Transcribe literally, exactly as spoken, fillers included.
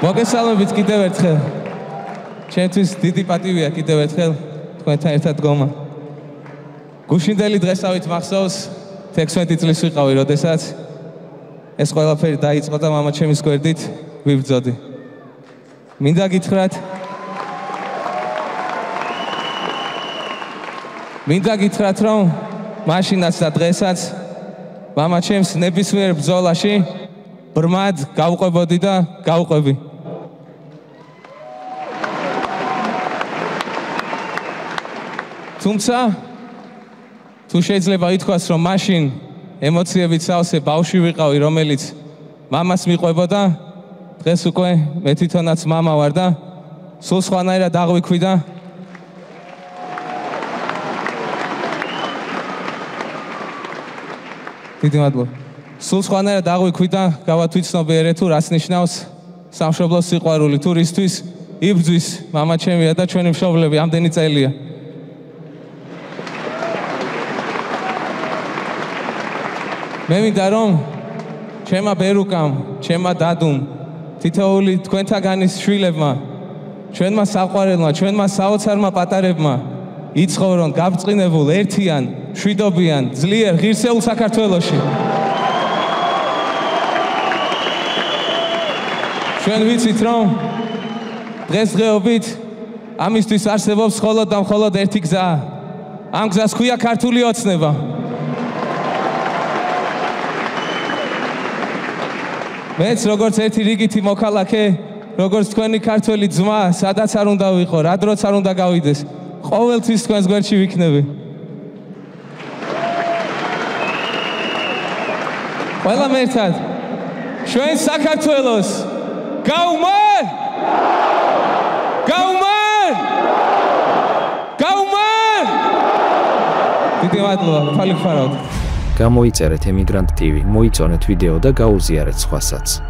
მოგესალმებით კიდევ ერთხელ. Ჩემთვის დიდი პატივია კიდევ ერთხელ თქვენთან ერთად გომა. გუშინდელი დღესავით მახსოვს ექვსმეტი წლის ვიყავი, როდესაც ეს ყველაფერი დაიწყო და мама ჩემის გვერდით ვიბრძოდი. მინდა გითხრათ მინდა გითხრათ რომ მაშინაც და დღესაც мама ჩემს ნებისმიერ ბრძოლაში ბრმად გავყვებოდი და გავყვები. თუმცა თუ შეიძლება ითქვას რომ მაშინ ემოციებით სავსე ბავშვი ვიყავი რომელიც მამას მიყვებოდა დღეს უკვე მე თვითონაც мама ვარ და სულ სხვანაირად აღვიქვი და დიდი მადლობა სულ სხვანაირად აღვიქვი და გავათვითცნობიერე თუ რას ნიშნავს სამშობლოს სიყვარული თუ რისთვის იბძვის мама ჩემია და ჩვენი მშობლები ამდენი წელია მე მინდა რომ ჩემმა ბერუკამ, ჩემმა დადუმ, თითოეული თქვენთაგანის შვილებმა, ჩვენმა საყვარელმა, ჩვენმა საოცარმა პატარებმა იცხოვრონ გაბწყინებულ ერთიან, შვიდობიან, ძლიერ ღირსეულ საქართველოში. ჩვენ ვიცით რომ დღესდღეობით ამისთვის არსებობს მხოლოდ და მხოლოდ ერთი გზა. ამ გზას ჰქვია ქართული ოცნება. მეც როგორც ერთი რიგითი მოქალაქე, როგორც თქვენი ქართველი ძმა, სადაც არ უნდა ვიყო, რადროც არ უნდა გავიდეს, ყოველთვის თქვენს გვერდში ვიქნები. ყველა ერთად ჩვენ საქართველოს გავუმარ! გავუმარ! გავუმარ! დიდი მადლობა, თვალი გფარავთ. გამოიწერეთ emigrant tv, მოიწონეთ ვიდეო და გაუზიარეთ სხვასაც.